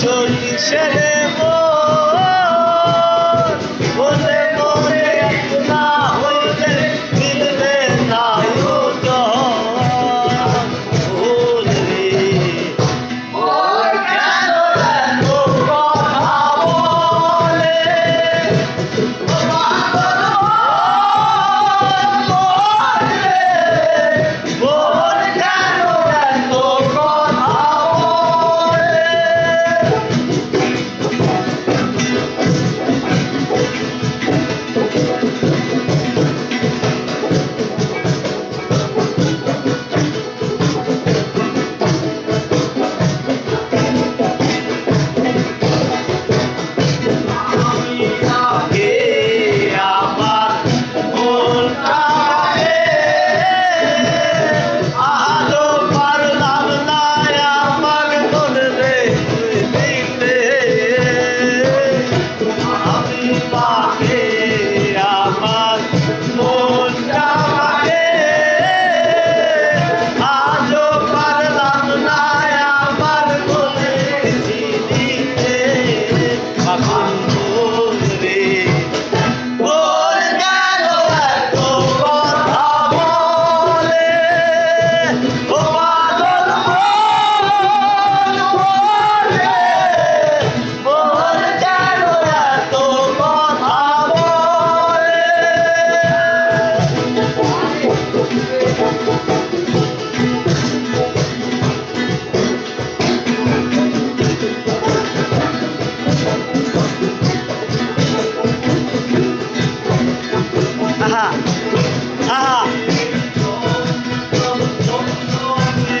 Çöl içeri